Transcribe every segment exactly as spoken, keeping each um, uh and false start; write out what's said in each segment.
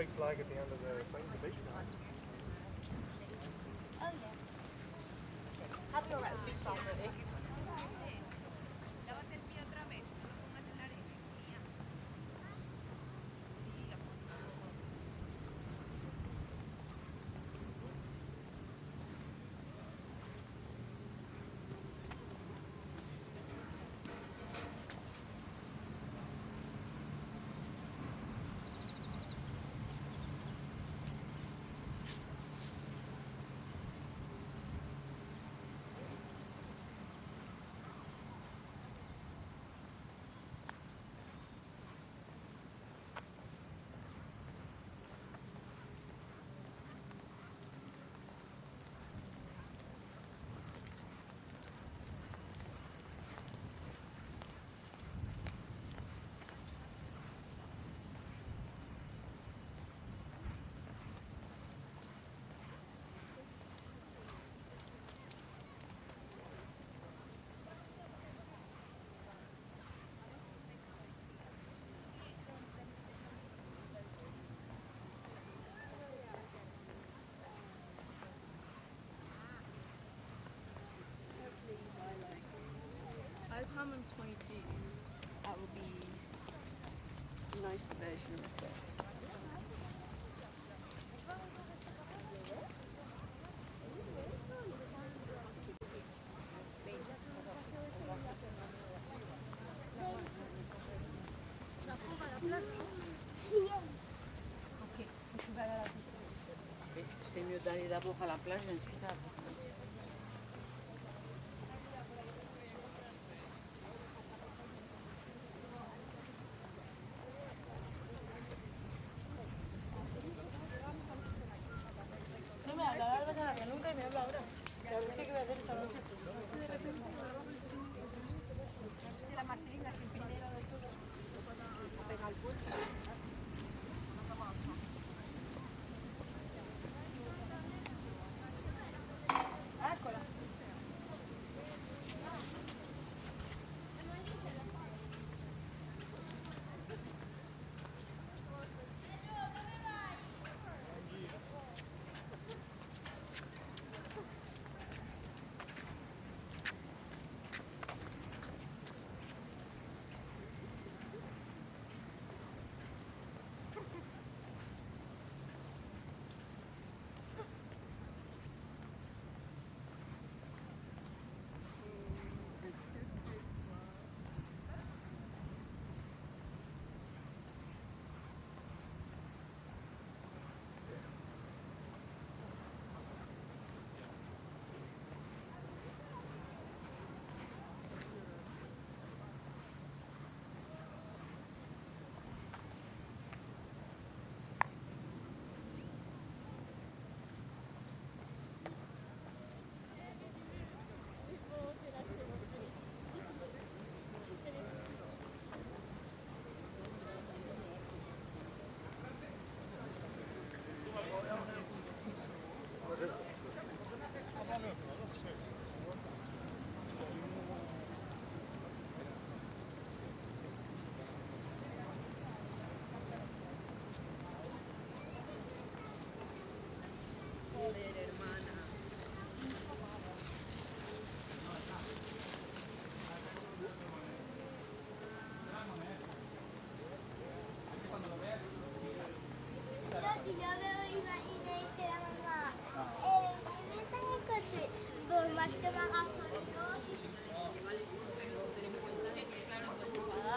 big flag at the end of the thing, the beach flag. Oh, yeah. Have you all that beach flag ready? By the time I'm twenty-two, that will be a nice version of myself. Ok, tu vas à la plage. C'est mieux d'aller d'abord à la plage et ensuite à la plage. Nunca me habla ahora. La verdad que voy a hacer esta noche. De la Marcelina sin pinero del todo. Está pegado al puerto. Árcola.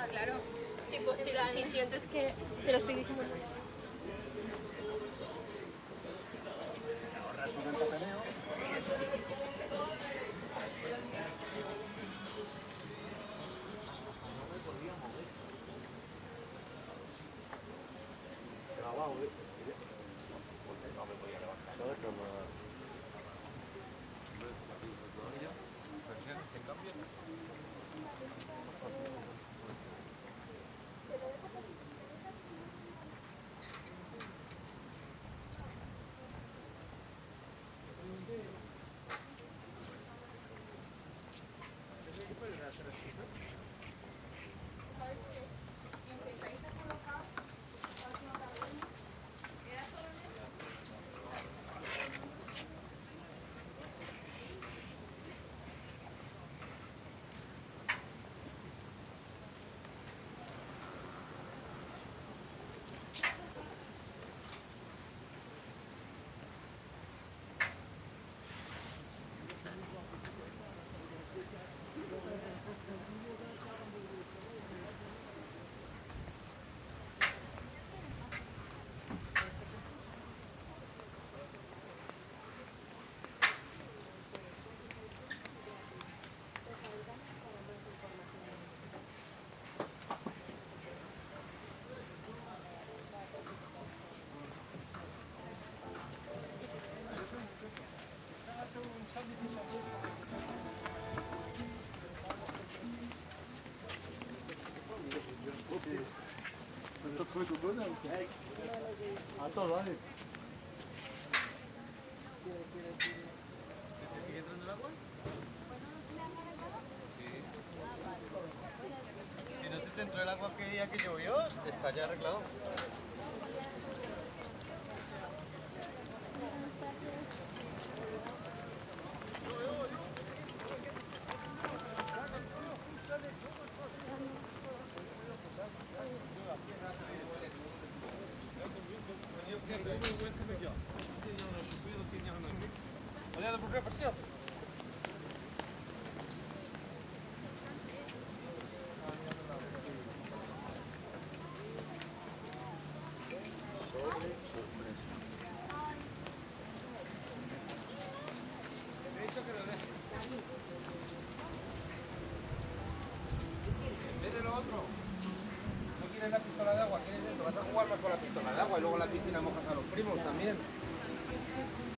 Claro, tipo si, la, si sientes que te lo estoy diciendo. Faut tout bonheur. Attends, j'arrive. Si no se te entró el agua aquel día que llovió, está ya arreglado. Vas a jugar más con la pistola de agua y luego la piscina mojas a los primos también.